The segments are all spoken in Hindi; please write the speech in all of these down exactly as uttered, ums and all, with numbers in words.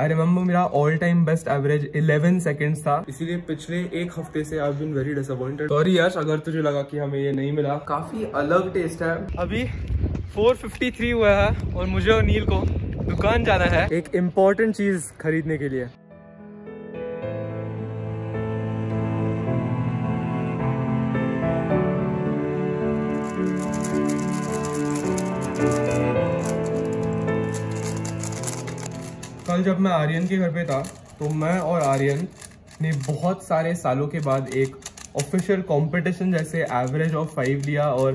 आई रिमेम्बर मेरा all time best average eleven seconds था, इसीलिए पिछले एक हफ्ते से I have been very disappointed. Sorry Yash अगर तुझे लगा कि हमें ये नहीं मिला, काफी अलग टेस्ट है। अभी फोर फिफ्टी थ्री हुआ है और मुझे और नील को दुकान जाना है एक इम्पोर्टेंट चीज खरीदने के लिए। कल जब मैं आर्यन के घर पे था तो मैं और आर्यन ने बहुत सारे सालों के बाद एक ऑफिशियल कंपटीशन जैसे एवरेज ऑफ फाइव लिया, और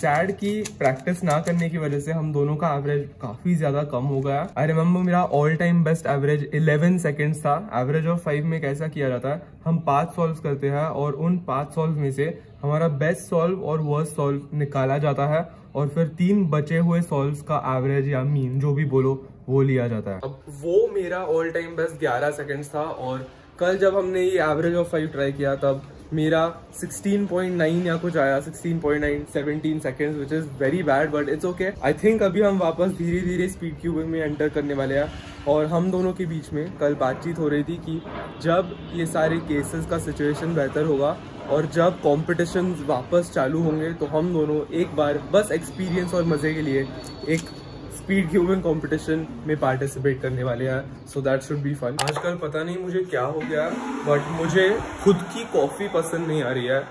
सैड की प्रैक्टिस ना करने की वजह से हम दोनों का एवरेज काफ़ी ज़्यादा कम हो गया। आई रिमेम्बर मेरा all time best average eleven seconds था। एवरेज ऑफ फाइव में कैसा किया जाता है, हम पाँच सॉल्व करते हैं और उन पाँच सॉल्व में से हमारा बेस्ट सॉल्व और वर्स्ट सॉल्व निकाला जाता है, और फिर तीन बचे हुए सॉल्व्स का एवरेज या मीन जो भी बोलो वो लिया जाता है। अब वो मेरा ऑल टाइम बेस्ट ग्यारह सेकंड्स था, और कल जब हमने ये एवरेज ऑफ फाइव ट्राई किया तब मेरा सिक्सटीन पॉइंट नाइन या कुछ आया, sixteen point nine, seventeen seconds, which is very bad but it's okay. I think अभी हम वापस धीरे धीरे स्पीड क्यूबिंग में एंटर करने वाले हैं। और हम दोनों के बीच में कल बातचीत हो रही थी कि जब ये सारे केसेस का सिचुएशन बेहतर होगा और जब कॉम्पिटिशन वापस चालू होंगे तो हम दोनों एक बार बस एक्सपीरियंस और मज़े के लिए एक स्पीड क्यूबिंग कंपटीशन में पार्टिसिपेट करने वाले हैं, so that should be fun. आजकल पता नहीं मुझे क्या हो गया बट मुझे खुद की कॉफ़ी पसंद नहीं आ रही है।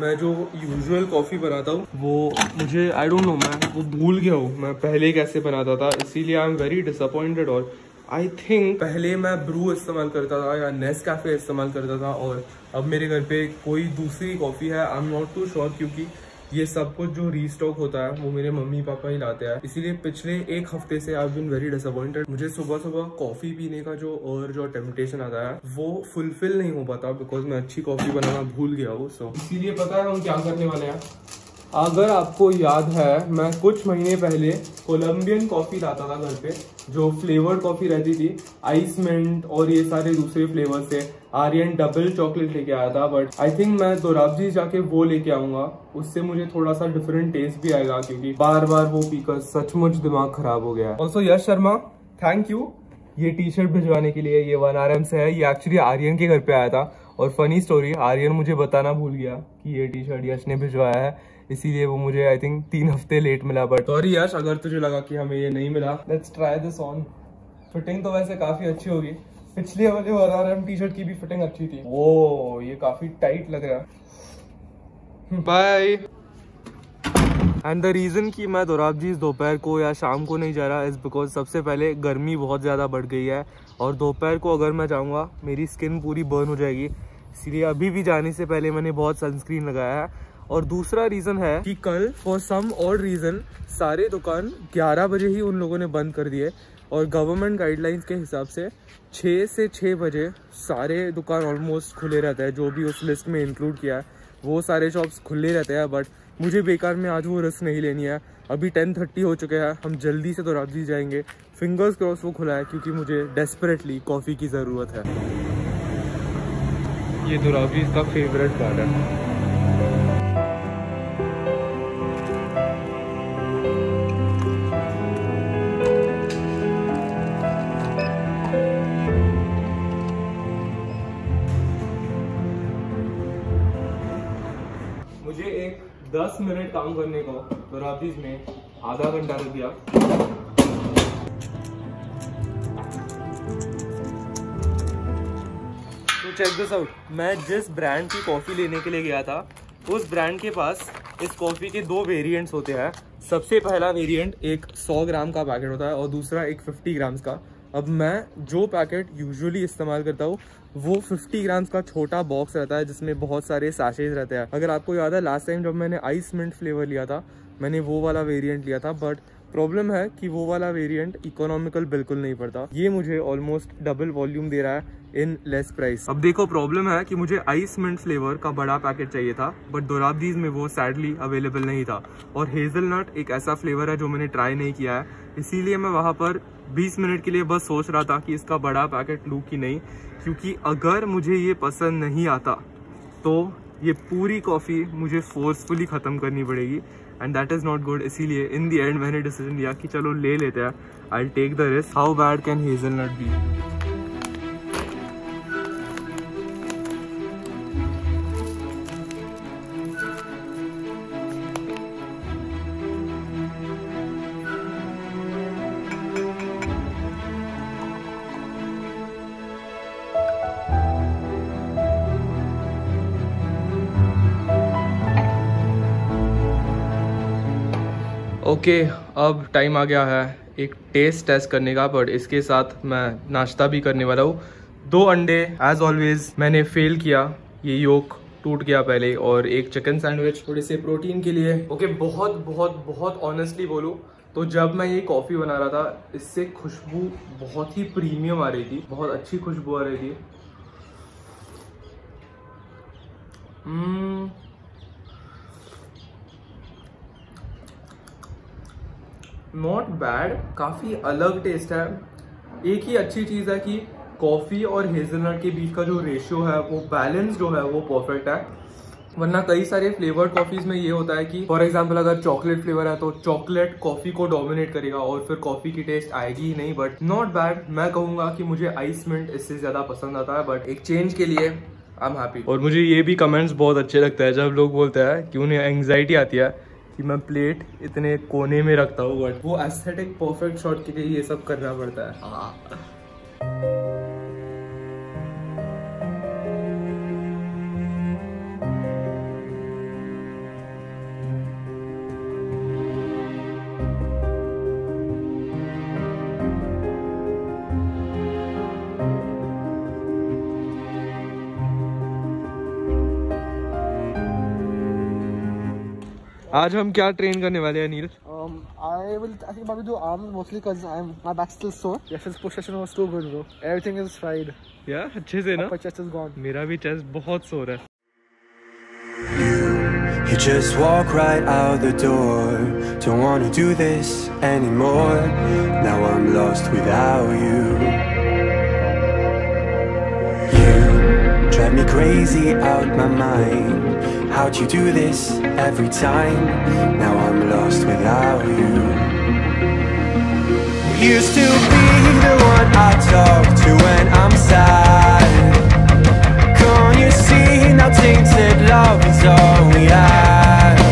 मैं जो यूजुअल कॉफ़ी बनाता हूँ वो मुझे आई डोंट नो मैं वो भूल गया हूँ मैं पहले कैसे बनाता था, इसीलिए आई एम वेरी डिसअपॉइंटेड। और आई थिंक पहले मैं ब्रू इस्तेमाल करता था या नेस्कैफे इस्तेमाल करता था, और अब मेरे घर पे कोई दूसरी कॉफ़ी है। I am not too sure क्योंकि ये सब कुछ जो रीस्टॉक होता है वो मेरे मम्मी पापा ही लाते हैं, इसीलिए पिछले एक हफ्ते से I have been very disappointed. मुझे सुबह सुबह कॉफ़ी पीने का जो और जो टेम्पटेशन आता है वो फुलफिल नहीं हो पाता बिकॉज मैं अच्छी कॉफ़ी बनाना भूल गया हूँ। सो इसीलिए पता है हम क्या करने वाले हैं। अगर आपको याद है मैं कुछ महीने पहले कोलम्बियन कॉफ़ी लाता था घर पे, जो फ्लेवर्ड कॉफ़ी रहती थी आइस मिंट और ये सारे दूसरे फ्लेवर से। आर्यन डबल चॉकलेट लेके आया था बट आई थिंक मैं दोराबजी जाके वो लेके आऊँगा, उससे मुझे थोड़ा सा डिफरेंट टेस्ट भी आएगा क्योंकि बार बार वो पीकर सचमुच दिमाग खराब हो गया। Also Yash Sharma thank you ये टी शर्ट भिजवाने के लिए, ये वन आर एम से है। ये एक्चुअली आर्यन के घर पे आया था और फनी स्टोरी आर्यन मुझे बताना भूल गया कि ये टी शर्ट यश ने भिजवाया है, इसीलिए वो मुझे आई थिंक तीन हफ्ते लेट मिला। बट सॉरी यश अगर तुझे लगा कि हमें ये नहीं मिला। Let's try this on. Fitting तो वैसे काफ़ी अच्छी होगी, पिछले वाले one R M T shirt की भी फिटिंग अच्छी थी। वो ये काफ़ी टाइट लग रहा है। बाय। एंड द रीज़न कि मैं दोराबजी इस दोपहर को या शाम को नहीं जा रहा इज़ बिकॉज सबसे पहले गर्मी बहुत ज़्यादा बढ़ गई है, और दोपहर को अगर मैं जाऊँगा मेरी स्किन पूरी बर्न हो जाएगी, इसलिए अभी भी जाने से पहले मैंने बहुत सनस्क्रीन लगाया है। और दूसरा रीज़न है कि कल फॉर सम ऑड रीज़न सारे दुकान ग्यारह बजे ही उन लोगों ने बंद कर दिए, और गवर्नमेंट गाइडलाइंस के हिसाब से छः से छः बजे सारे दुकान ऑलमोस्ट खुले रहते हैं, जो भी उस लिस्ट में इंक्लूड किया है वो सारे शॉप्स खुले रहते हैं। बट मुझे बेकार में आज वो रिस्क नहीं लेनी है। अभी टेन थर्टी हो चुके हैं, हम जल्दी से दोराबजी जाएंगे, फिंगर्स क्रॉस वो खुला है क्योंकि मुझे डेस्परेटली कॉफ़ी की ज़रूरत है। ये दोराबजी का फेवरेट पार्ट है। मुझे एक दस मिनट काम करने को दोराबजी में आधा घंटा लग गया। तो चेक दिस आउट, मैं जिस ब्रांड की कॉफ़ी लेने के लिए गया था उस ब्रांड के पास इस कॉफ़ी के दो वेरिएंट्स होते हैं। सबसे पहला वेरिएंट एक सौ ग्राम का पैकेट होता है और दूसरा एक फिफ्टी ग्राम्स का। अब मैं जो पैकेट यूजुअली इस्तेमाल करता हूँ वो फिफ्टी ग्राम्स का छोटा बॉक्स रहता है जिसमें बहुत सारे साशेज रहते हैं। अगर आपको याद है लास्ट टाइम जब मैंने आइस मिंट फ्लेवर लिया था मैंने वो वाला वेरिएंट लिया था, बट प्रॉब्लम है कि वो वाला वेरिएंट इकोनॉमिकल बिल्कुल नहीं पड़ता। ये मुझे ऑलमोस्ट डबल वॉल्यूम दे रहा है इन लेस प्राइस। अब देखो प्रॉब्लम है कि मुझे आइस मिंट फ्लेवर का बड़ा पैकेट चाहिए था बट दोराबजीज में वो सैडली अवेलेबल नहीं था, और हेज़लनट एक ऐसा फ्लेवर है जो मैंने ट्राई नहीं किया है, इसीलिए मैं वहाँ पर बीस मिनट के लिए बस सोच रहा था कि इसका बड़ा पैकेट लूँ कि नहीं, क्योंकि अगर मुझे ये पसंद नहीं आता तो ये पूरी कॉफ़ी मुझे फोर्सफुली ख़त्म करनी पड़ेगी and that is not good. इसीलिए इन दी एंड मैंने डिसीजन लिया कि चलो ले लेते हैं, I take the risk. How bad can hazelnut be. Okay अब टाइम आ गया है एक टेस्ट टेस्ट करने का, बट इसके साथ मैं नाश्ता भी करने वाला हूँ। दो अंडे एज ऑलवेज मैंने फेल किया, ये योक टूट गया पहले, और एक चिकन सैंडविच थोड़े से प्रोटीन के लिए। ओके okay, बहुत बहुत बहुत ऑनेस्टली बोलूँ तो जब मैं ये कॉफ़ी बना रहा था इससे खुशबू बहुत ही प्रीमियम आ रही थी, बहुत अच्छी खुशबू आ रही थी। mm. नॉट बैड, काफ़ी अलग टेस्ट है। एक ही अच्छी चीज़ है कि कॉफ़ी और हेज़लनट के बीच का जो रेशियो है वो बैलेंस जो है वो परफेक्ट है, वरना कई सारे फ्लेवर्ड कॉफ़ीज़ में ये होता है कि फॉर एग्जांपल अगर चॉकलेट फ्लेवर है तो चॉकलेट कॉफ़ी को डोमिनेट करेगा और फिर कॉफ़ी की टेस्ट आएगी ही नहीं। बट नॉट बैड, मैं कहूँगा कि मुझे आइस मिंट इससे ज़्यादा पसंद आता है, बट एक चेंज के लिए आई एम हैप्पी। और मुझे ये भी कमेंट्स बहुत अच्छे लगता है जब लोग बोलते हैं कि उन्हें एंग्जाइटी आती है कि मैं प्लेट इतने कोने में रखता हूँ, बट वो एस्थेटिक परफेक्ट शॉट के लिए ये सब करना पड़ता है। हाँ आज हम क्या ट्रेन करने वाले हैं Neeraj? um I will I think probably do arms mostly cuz I'm my back still sore. Chess position was too good bro. Everything is fried. Yeah, अच्छे से ना? Chess is gone. मेरा भी chess बहुत sore है. You just walk right out the door. Don't want to do this anymore. Now I'm lost without you. You drive me crazy out my mind. How'd you do this every time? Now I'm lost without you. You used to be the one I talk to when I'm sad. Can't you see now tainted love is all we had?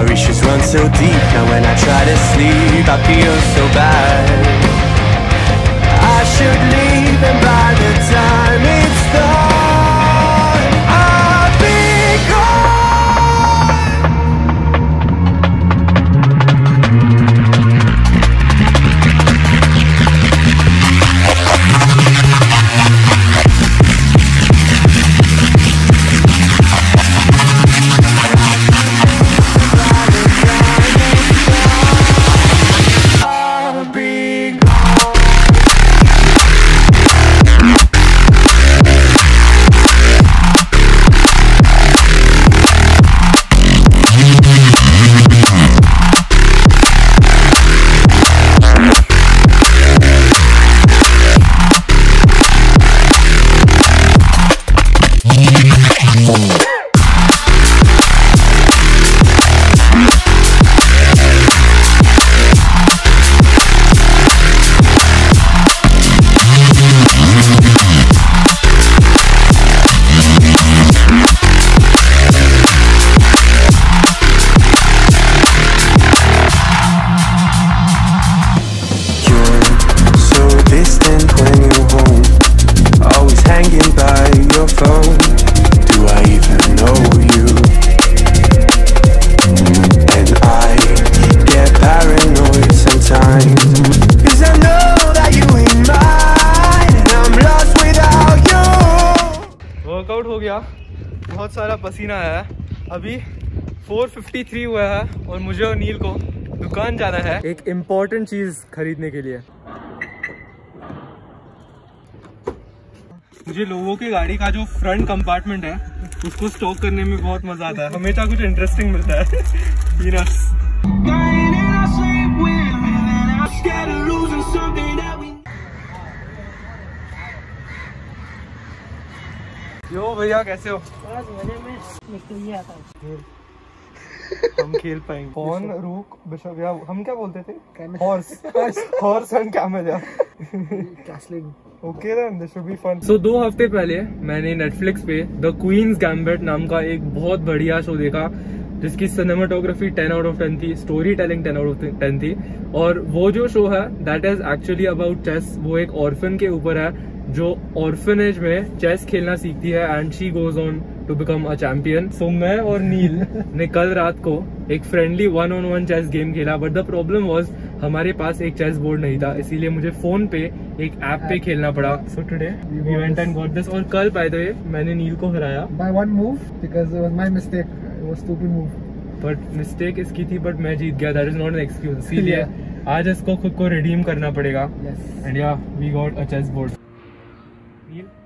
Our issues run so deep, now when I try to sleep I feel so bad. I should leave and by the time it's done गया। बहुत सारा पसीना आया है, अभी फोर फिफ्टी थ्री हुआ है और मुझे और नील को दुकान जाना है एक इम्पोर्टेंट चीज खरीदने के लिए। मुझे लोगों की गाड़ी का जो फ्रंट कंपार्टमेंट है उसको स्टॉक करने में बहुत मजा आता है, हमेशा कुछ इंटरेस्टिंग मिलता है। यो भैया कैसे हो? बस मजे में, निकल ही आता है। हम खेल पाएंगे कौन रुक बिशव्या, हम क्या बोलते थे? Horse horse and camel castling. Okay then this should be fun. So दो हफ्ते पहले मैंने नेटफ्लिक्स पे द क्वींस गैम्बिट नाम का एक बहुत बढ़िया शो देखा जिसकी cinematography ten out of ten थी, story telling ten out of ten थी। और वो जो शो है that is actually about chess, वो एक ऑर्फन के ऊपर है जो ऑर्फनेज में चेस खेलना सीखती है and she goes on to become a champion. So मैं और नील ने कल रात को एक friendly one on one chess game खेला, बट द प्रॉब्लम वाज हमारे पास एक चेस बोर्ड नहीं था, इसीलिए मुझे फोन पे एक ऐप पे खेलना पड़ा। So today we went and got this. और कल बाय द वे मैंने नील को हराया by one move because it was my mistake, it was stupid move, but mistake इसकी थी, बट मैं जीत गया। That is not an excuse, इसीलिए आज इसको खुद को रिडीम करना पड़ेगा। And yeah we got a chess board. Nil